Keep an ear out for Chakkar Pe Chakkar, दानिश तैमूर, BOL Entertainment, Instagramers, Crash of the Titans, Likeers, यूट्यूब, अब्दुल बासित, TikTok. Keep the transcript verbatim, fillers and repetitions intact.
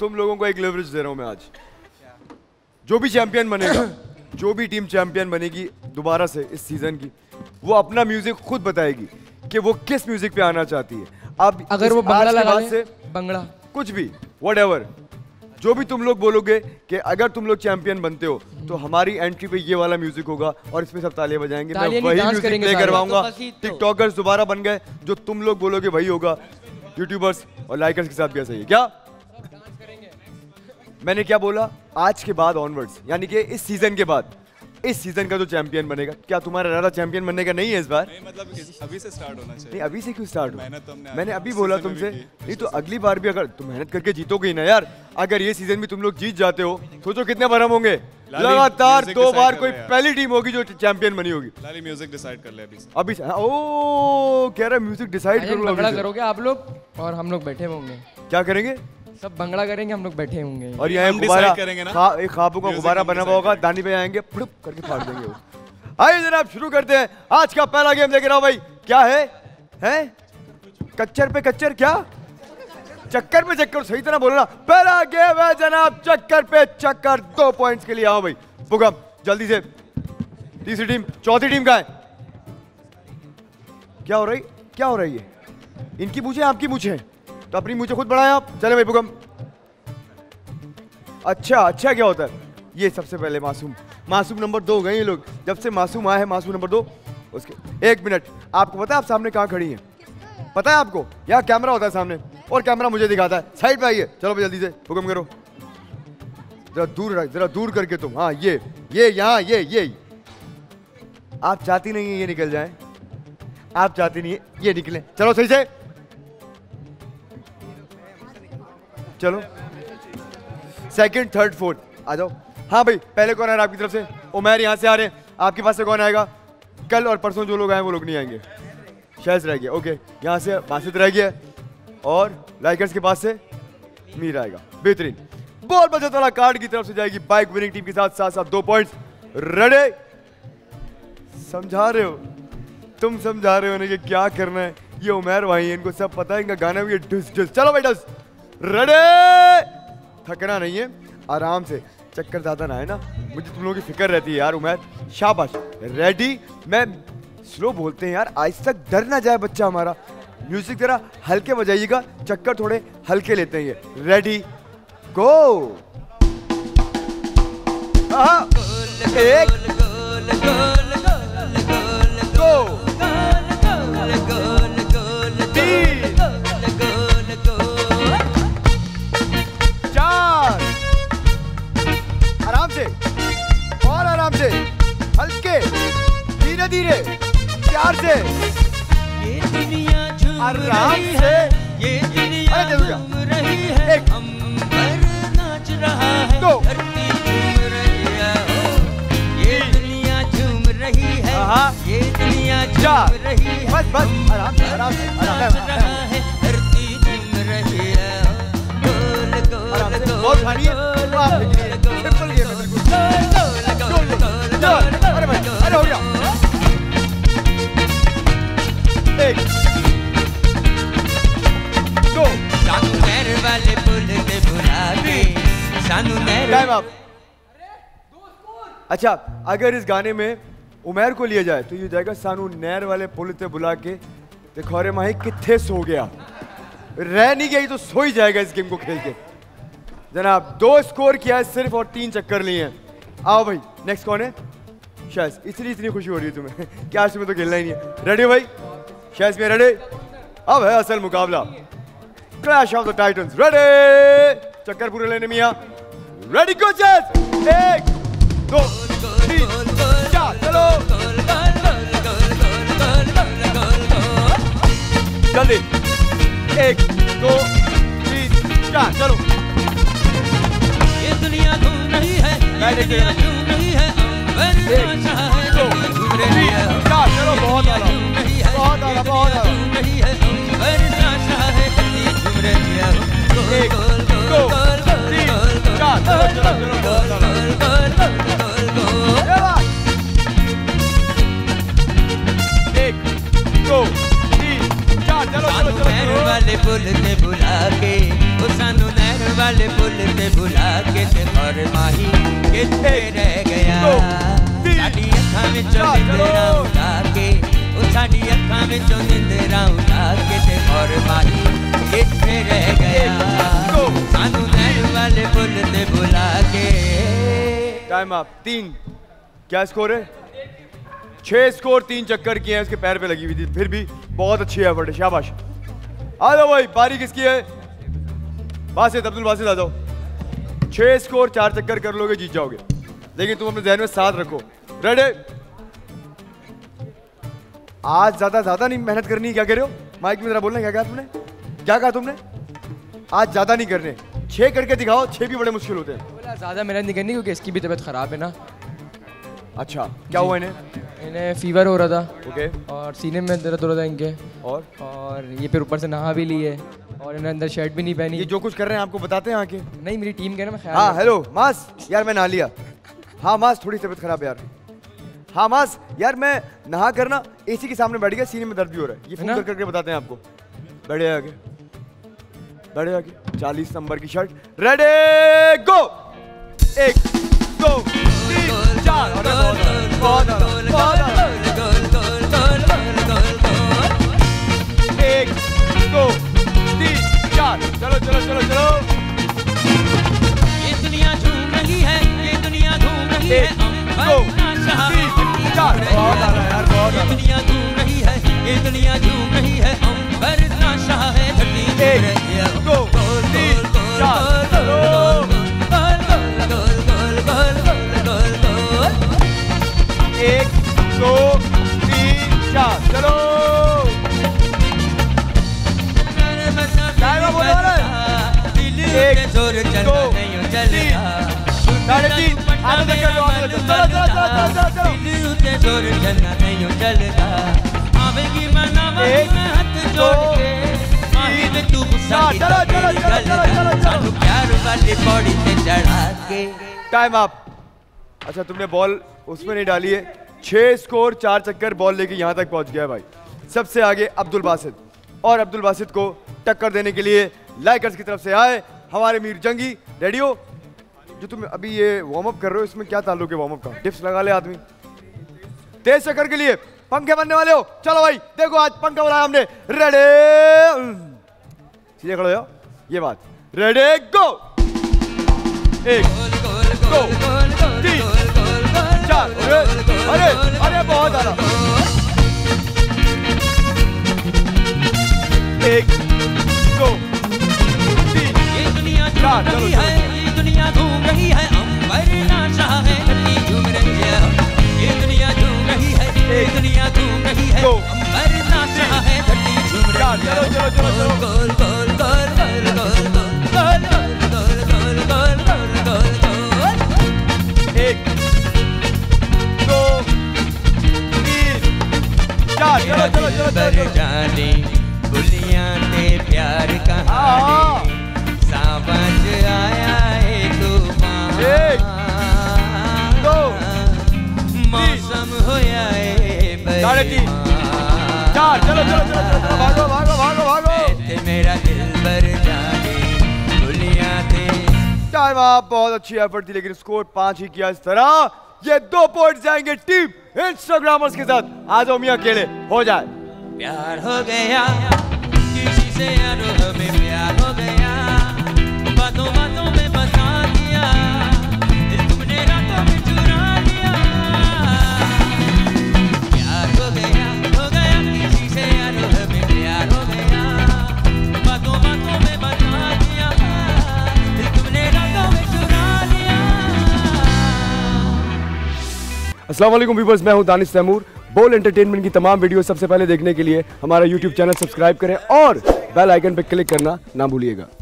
तुम लोगों को एक लेवरेज दे रहा हूँ मैं आज। जो भी चैंपियन बनेगा, जो भी टीम चैंपियन बनेगी दोबारा से इस सीजन की, वो अपना म्यूजिक खुद बताएगी कि वो किस म्यूजिक पे आना चाहती है। अब अगर वो बंगड़ा लगा ले, बंगड़ा कुछ भी, व्हाटएवर, जो भी तुम लोग बोलोगे कि अगर तुम लोग चैंपियन बनते हो तो हमारी एंट्री पे ये वाला म्यूजिक होगा और इसमें सब तालियां बजाएंगे, मैं वही म्यूजिक प्ले करवाऊंगा। टिकटॉकर्स दोबारा बन गए, जो तुम लोग बोलोगे वही होगा। यूट्यूबर्स और लाइकर्स के साथ भी ऐसा ही है क्या? मैंने क्या बोला? आज के बाद ऑनवर्ड्स, यानी कि इस सीजन के बाद, इस सीजन का जो चैंपियन बनेगा। क्या तुम्हारा इरादा चैंपियन बनने का नहीं है इस बार? नहीं, मतलब अभी से स्टार्ट होना चाहिए। नहीं, अभी से क्यों स्टार्ट हो? मैंने, मैंने अभी बोला तुमसे। नहीं तो अगली बार भी अगर तुम मेहनत करके जीतोगे ना यार, अगर ये सीजन भी तुम लोग जीत जाते हो, सोचो कितने भरम होंगे। लगातार दो बार कोई पहली टीम होगी जो चैंपियन बनी होगी। लाली म्यूजिक डिसाइड कर ले अभी से। अभी ओ कह रहा म्यूजिक डिसाइड करो। बड़ा करोगे आप लोग और हम लोग बैठे होंगे। क्या करेंगे? सब बंगड़ा करेंगे, हम लोग बैठे होंगे और यहाँ गुब्बारा करेंगे ना, एक खाबों का गुब्बारा बना हुआ होगा, दानी पे आएंगे फुड़ुप करके फाड़ देंगे वो। आइए जनाब शुरू करते हैं आज का पहला गेम। देख रहा हूँ भाई क्या है, हैं? कच्चर पे कच्चर, क्या चक्कर पे चक्कर, सही तरह बोलना। पहला गेम है जनाब चक्कर पे चक्कर, दो पॉइंट्स के लिए। आओ भाई बुगम जल्दी से। तीसरी टीम, चौथी टीम का है। क्या हो रही क्या हो रही है? इनकी पूछे आपकी पूछे तो अपनी मुझे खुद बढ़ाया आप। चले भाई बुगम। अच्छा अच्छा क्या होता है ये? सबसे पहले मासूम, मासूम नंबर दो गए ये लोग। जब से मासूम आए हैं, मासूम नंबर दो उसके। एक मिनट, आपको पता है आप सामने कहाँ खड़ी हैं? पता है आपको? यहाँ कैमरा होता है सामने और कैमरा मुझे दिखाता है। साइड पे आइए, चलो भाई जल्दी से बुगम करो। जरा दूर जरा दूर करके तुम, हाँ ये ये यहाँ ये ये आप चाहती नहीं है ये निकल जाए, आप चाहती नहीं है ये निकले। चलो सही से चलो। सेकंड, थर्ड, फोर्थ आ जाओ। हाँ भाई पहले कौन आ रहा है आपकी तरफ से? उमैर यहाँ से आ रहे हैं। आपके पास से कौन आएगा? कल और परसों जो लोग आए वो लोग नहीं आएंगे, शहज रह गया। ओके, यहाँ से बासित रह गया और लाइकर्स के पास से मीर आएगा। बेहतरीन बॉल बचत वाला कार्ड की तरफ से जाएगी बाइक विनिंग टीम के साथ साथ साथ दो पॉइंट्स। रड़े समझा रहे हो, तुम समझा रहे हो ना कि क्या करना है। ये उमैर भाई इनको सब पता है, इनका गाना भी है डस डस। चलो भाई डस। रड़े थकना नहीं है, आराम से, चक्कर ज्यादा ना है ना, मुझे तुम लोगों की फिक्र रहती है यार। उमैर शाबाश, रेडी। मैं स्लो बोलते हैं यार, आज तक डर ना जाए बच्चा हमारा। म्यूजिक जरा हल्के बजाइएगा, चक्कर थोड़े हल्के लेते हैं ये। Ready go. एक गो से, हल्के, धीरे धीरे, प्यार से, ये दुनिया झूम रही है, ये दुनिया झूम रही है, अंबर नाच रहा है, धरती झूम रही है, ये दुनिया झूम रही है, ये दुनिया झूम रही है, बस बस आराम से आराम से आराम से, धरती झूम रही है, गोल गोल गोल, बहुत भारी है, वाह, सिंपल गेम है बिल्कुल। अरे भाई, अरे हो गया। एक, दो। सानू मेरे वाले पुल के बुलावे, सानू मेरे। टाइम आप। अच्छा, अगर इस गाने में उमैर को लिया जाए तो ये जाएगा सानू नहर वाले पुल ते बुला के ते खौरे माही किथे सो गया। रह नहीं गई तो सो ही जाएगा इस गेम को खेल के। जनाब दो स्कोर किया है सिर्फ और तीन चक्कर लिए हैं। आओ भाई नेक्स्ट कौन है? शैस। इसलिए इतनी खुशी हो रही है तुम्हें क्या? आज तुम्हें तो खेलना ही नहीं है। रेडी भाई शैस में? रेडी। अब है असल मुकाबला, crash of the titans. Ready चक्कर पूरे लेने मियां। रेडी गो शैस। एक दो तीन चार, चलो जल्दी। एक दो तीन चार, चलो। ये दुनिया घूम रही है, ये दुनिया घूम रही है, चलो बहुत बहुत बहुत एक दो तीन चार, चलो। सानू नहर वाले पुल ते बुला के, सानू नहर वाले भूल से भुला के ते और माही कितने रह गया साडी अखा विच निंदरा उठा के ओ साडी अखा विच निंदरा उठा के ते और माही कितने रह गया सानू नैन वाले भूल से भुला के। Time up. तीन क्या स्कोर है? छह स्कोर तीन चक्कर किए हैं, इसके पैर पे लगी हुई थी फिर भी बहुत अच्छी है बड़े शाबाश। आ जाओ भाई बारी किसकी है? बासित, अब्दुल बासित आ जाओ। छह स्कोर चार चक्कर कर लोगे जीत जाओगे, लेकिन तुम अपने जहन में साथ रखो। रेडी? आज ज्यादा ज्यादा नहीं मेहनत करनी। क्या कह रहे हो? माइक में जरा बोलना। क्या कहा तुमने? क्या कहा तुमने? आज ज्यादा नहीं करने, छह करके दिखाओ। छह भी बड़े मुश्किल होते हैं। बोला ज्यादा मेहनत नहीं करनी क्योंकि इसकी भी तबीयत खराब है ना। अच्छा क्या हुआ इन्हें? इन्हें फीवर हो रहा था okay. और सीने में दर्द हो रहा था इनके और और ये फिर ऊपर से नहा भी लिए और इन्हें अंदर शर्ट भी नहीं पहनी। ये जो कुछ कर रहे हैं आपको बताते हैं आके? नहीं मेरी टीम के ना मैं ख्याल। हाँ हेलो मास यार मैं नहा लिया। हाँ मास थोड़ी तबीयत खराब यार। हाँ मास यार मैं नहा कर ना एसी के सामने बैठ गया, सीने में दर्द भी हो रहा है। ये फोन कर करके बताते हैं आपको। बैठे आगे बैठे आगे। चालीस नंबर की शर्ट। Ready go. एक दो तीन चार। गोल गोल गोल गोल गोल गोल गोल गोल। एक दो तीन चार। चलो चलो चलो चलो। ये दुनिया झूम रही है, ये दुनिया झूम रही है। दो तीन चार। बहुत आ रहा है यार बहुत। ये दुनिया झूम रही है, ये दुनिया झूम रही है। हम बरना शाह है धरती पर। एक दो तीन चार। चलो एक दो तीन चार। चलो एक दो तीन आगे चलो चलो। Time up. अच्छा तुमने बॉल उसमें नहीं डाली है। छह स्कोर चार चक्कर बॉल लेके यहाँ तक पहुँच गया भाई। सबसे आगे अब्दुल बासित, और अब्दुल बासित को टक्कर देने के लिए लाइकर्स की तरफ से आए हमारे मीर जंगी। रेडी हो? जो तुम अभी ये वार्म अप कर रहे हो इसमें क्या ताल्लुक है वार्म अप का? टिप्स लगा ले आदमी। तेज चक्कर के लिए पंखे बनने वाले हो। चलो भाई देखो आज पंखा बनाया हमने। रेडी सीधे खड़े हो ये बात। Ready go. एक दो तीन चार। अरे अरे बहुत आला। एक दो तीन चार। चलो ये दुनिया घूम रही है, अंबर नाचा है धरती झूम रही है। ये दुनिया घूम रही है, ये दुनिया घूम रही है, अंबर नाचा है धरती झूम रही है। चलो चलो चलो गोल गोल गोल गोल गोल गोल गोल गोल गोल गोल गोल। एक जाने बुलिया ने प्यार कहानी समझ आया है तूफान मौसम होया है बेईमान। चार चलो चलो चलो भागो भागो भागो भागो। मेरा दिल भर जाने बुलिया ने। टाइम आप बहुत अच्छी एफर्ट थी लेकिन स्कोर पांच ही किया इस तरह। ये दो पॉइंट जाएंगे टीम इंस्टाग्रामर्स के साथ। आज ओमिया अकेले हो जाए। प्यार हो गया किसी से यार हमें प्यार हो गया। बातों बातों में बता दिया तुमने रातों में चुरा लिया। प्यार हो गया हो गया किसी से यार हमें प्यार हो गया। बातों बातों में बता दिया तुमने रातों में चुरा लिया। अस्सलाम वालेकुम व्यूअर्स, मैं हूं दानिश तैमूर। बोल एंटरटेनमेंट की तमाम वीडियो सबसे पहले देखने के लिए हमारा यूट्यूब चैनल सब्सक्राइब करें और बेल आइकन पर क्लिक करना ना भूलिएगा।